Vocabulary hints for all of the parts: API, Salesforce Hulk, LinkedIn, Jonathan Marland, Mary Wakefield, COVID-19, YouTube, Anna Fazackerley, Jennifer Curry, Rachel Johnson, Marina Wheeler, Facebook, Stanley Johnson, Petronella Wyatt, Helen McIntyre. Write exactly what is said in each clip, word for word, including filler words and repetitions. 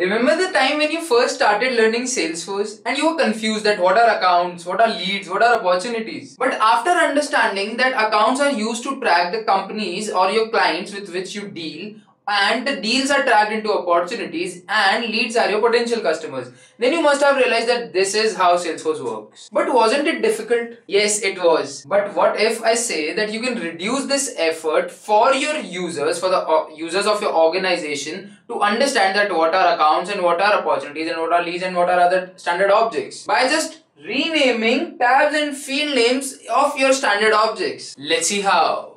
Remember the time when you first started learning Salesforce and you were confused that what are accounts, what are leads, what are opportunities. But after understanding that accounts are used to track the companies or your clients with which you deal, and the deals are tracked into opportunities and leads are your potential customers, then you must have realized that this is how Salesforce works. But wasn't it difficult? Yes, it was. But what if I say that you can reduce this effort for your users, for the users of your organization, to understand that what are accounts and what are opportunities and what are leads and what are other standard objects, by just renaming tabs and field names of your standard objects. Let's see how.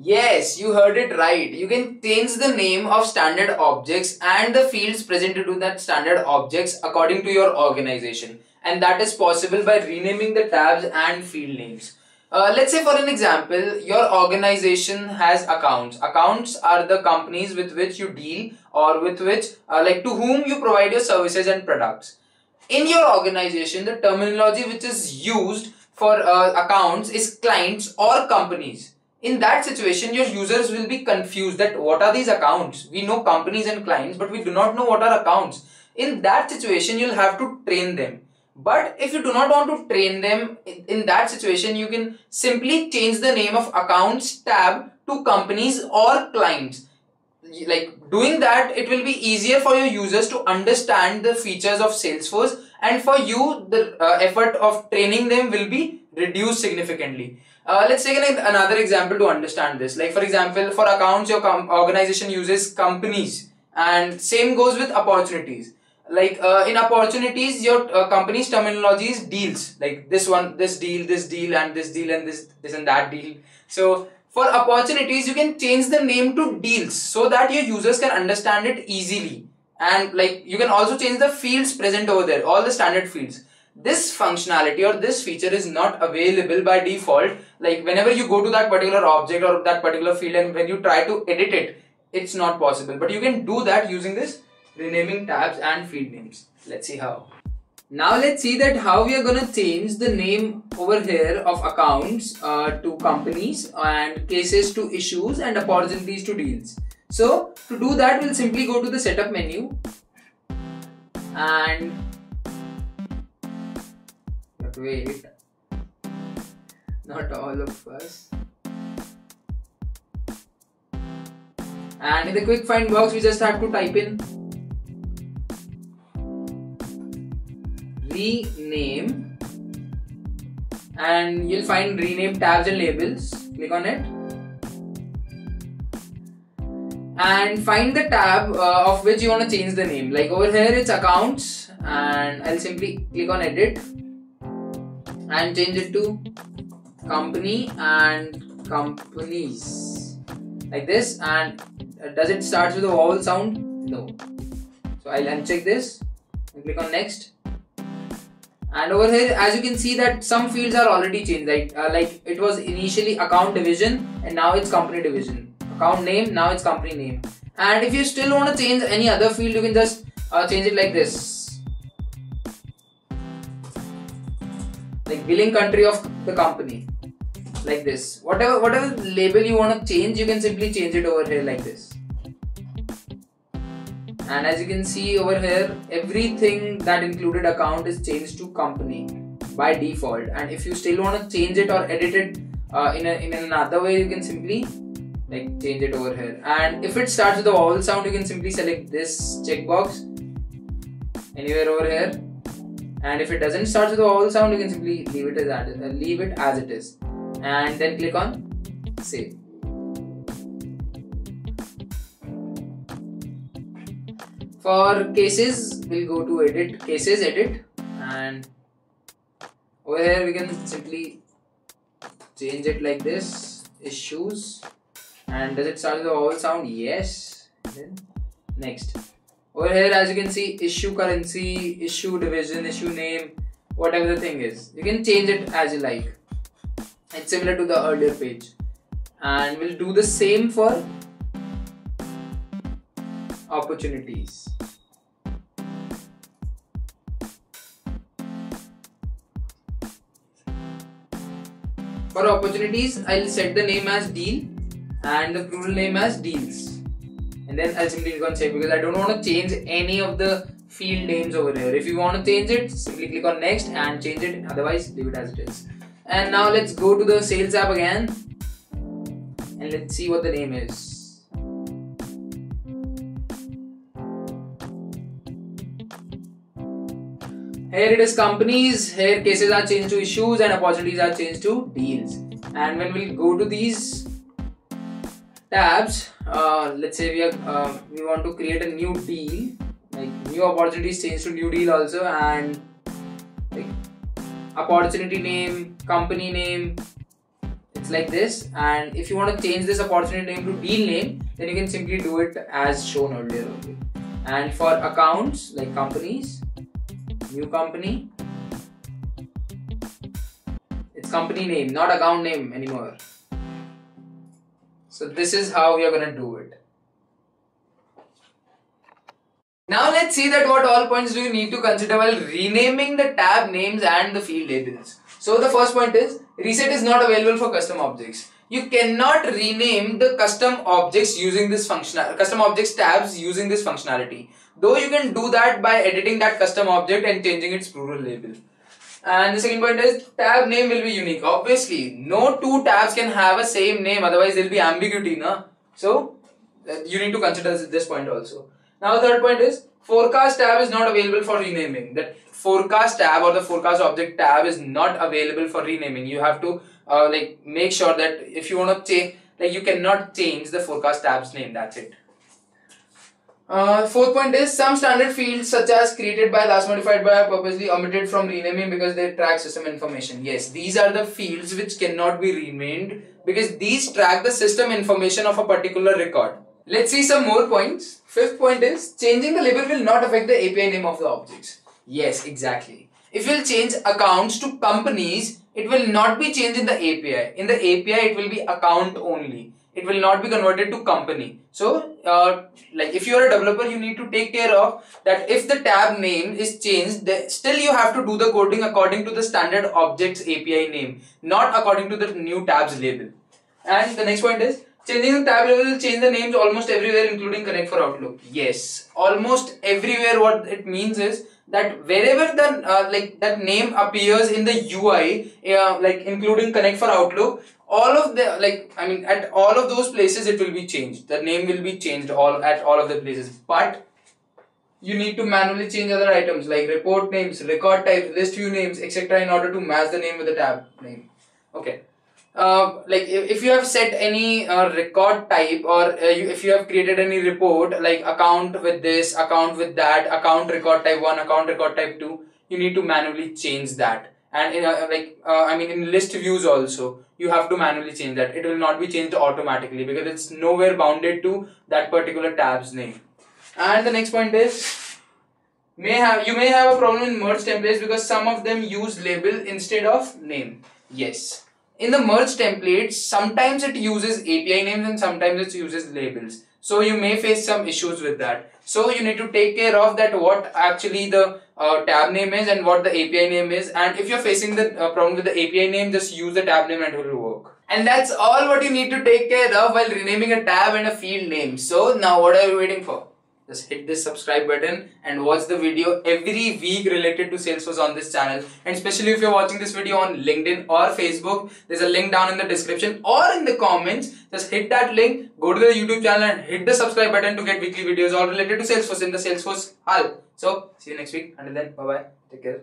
Yes, you heard it right. You can change the name of standard objects and the fields presented with that standard objects according to your organization. And that is possible by renaming the tabs and field names. Uh, let's say for an example, your organization has accounts. Accounts are the companies with which you deal or with which, uh, like to whom you provide your services and products. In your organization, the terminology which is used for uh, accounts is clients or companies. In that situation, your users will be confused that what are these accounts? We know companies and clients, but we do not know what are accounts. In that situation, you'll have to train them. But if you do not want to train them, in that situation, you can simply change the name of accounts tab to companies or clients. Like doing that, it will be easier for your users to understand the features of Salesforce, and for you, the uh, effort of training them will be reduced significantly. Uh, let's take an, another example to understand this. Like for example, for accounts, your com organization uses companies, and same goes with opportunities. Like uh, in opportunities, your uh, company's terminology is deals. Like this one, this deal, this deal, and this deal, and this, this and that deal. So for opportunities, you can change the name to deals so that your users can understand it easily. And like you can also change the fields present over there, all the standard fields. This functionality or this feature is not available by default. Like whenever you go to that particular object or that particular field and when you try to edit it, it's not possible. But you can do that using this renaming tabs and field names. Let's see how. Now let's see that how we are going to change the name over here of accounts uh, to companies and cases to issues and opportunities to deals. So to do that, we'll simply go to the setup menu and wait, not all of us. And in the quick find box, we just have to type in rename, and you'll find rename tabs and labels. Click on it and find the tab uh, of which you want to change the name. Like over here, it's accounts, and I'll simply click on edit and change it to company and companies, like this. And does it start with a vowel sound? No. So I'll uncheck this and click on next. And over here, as you can see, that some fields are already changed. Like uh, like it was initially account division and now it's company division. Account name, now it's company name. And if you still want to change any other field, you can just uh, change it like this. Like billing country of the company, like this. Whatever whatever label you want to change, you can simply change it over here like this. And as you can see over here, everything that included account is changed to company by default. And if you still want to change it or edit it uh, in, a, in another way, you can simply like change it over here. And if it starts with a vowel sound, you can simply select this checkbox anywhere over here. And if it doesn't start with a vowel sound, you can simply leave it as it, uh, leave it as it is, and then click on save. For cases, we'll go to edit cases, edit, and over here we can simply change it like this, issues. And does it start with a vowel sound? Yes. Then next. Over here, as you can see, issue currency, issue division, issue name, whatever the thing is. You can change it as you like. It's similar to the earlier page. And we'll do the same for opportunities. For opportunities, I'll set the name as deal and the plural name as deals. And then I'll simply click on save because I don't want to change any of the field names over here. If you want to change it, simply click on next and change it, otherwise leave it as it is. And now let's go to the sales app again and let's see what the name is. Here it is companies, here cases are changed to issues and opportunities are changed to deals. And when we go to these tabs, uh, let's say we, are, uh, we want to create a new deal, like new opportunities changed to new deal also, and like opportunity name, company name, it's like this. And if you want to change this opportunity name to deal name, then you can simply do it as shown earlier. Okay. And for accounts like companies, new company, it's company name, not account name anymore. So this is how we are going to do it. Now let's see that what all points do you need to consider while renaming the tab names and the field labels. So the first point is, reset is not available for custom objects. You cannot rename the custom objects using this functionality, custom objects tabs using this functionality. Though you can do that by editing that custom object and changing its plural label. And the second point is, tab name will be unique. Obviously, no two tabs can have a same name, otherwise there will be ambiguity, na? So, you need to consider this point also. Now, the third point is, forecast tab is not available for renaming. That forecast tab or the forecast object tab is not available for renaming. You have to uh, like make sure that if you want to change, like you cannot change the forecast tab's name, that's it. Uh, fourth point is, some standard fields such as created by, last modified by are purposely omitted from renaming because they track system information. Yes, these are the fields which cannot be renamed because these track the system information of a particular record. Let's see some more points. Fifth point is, changing the label will not affect the A P I name of the objects. Yes, exactly. If you'll change accounts to companies, it will not be changed in the A P I. In the A P I, it will be account only. It will not be converted to company. So, uh, like if you are a developer, you need to take care of that if the tab name is changed, still you have to do the coding according to the standard objects A P I name, not according to the new tab's label. And the next point is, changing the tab label will change the names almost everywhere, including Connect for Outlook. Yes, almost everywhere. What it means is that wherever the uh, like that name appears in the U I, uh, like including Connect for Outlook, all of the like I mean at all of those places it will be changed. The name will be changed all at all of the places. But you need to manually change other items like report names, record type, list view names, et cetera in order to match the name with the tab name. Okay. Uh, like if, if you have set any uh, record type or uh, you, if you have created any report like account with this, account with that, account record type one, account record type two, you need to manually change that. And in, uh, like uh, I mean in list views also you have to manually change that. It will not be changed automatically because it's nowhere bounded to that particular tab's name. And the next point is, may have you may have a problem in merge templates because some of them use label instead of name. Yes. In the merge templates, sometimes it uses A P I names and sometimes it uses labels. So you may face some issues with that. So you need to take care of that what actually the uh, tab name is and what the A P I name is. And if you're facing the uh, problem with the A P I name, just use the tab name and it will work. And that's all what you need to take care of while renaming a tab and a field name. So now what are you waiting for? Just hit this subscribe button and watch the video every week related to Salesforce on this channel. And especially if you're watching this video on LinkedIn or Facebook, there's a link down in the description or in the comments. Just hit that link, go to the YouTube channel and hit the subscribe button to get weekly videos all related to Salesforce in the Salesforce Hulk. So, see you next week. Until then, bye-bye. Take care.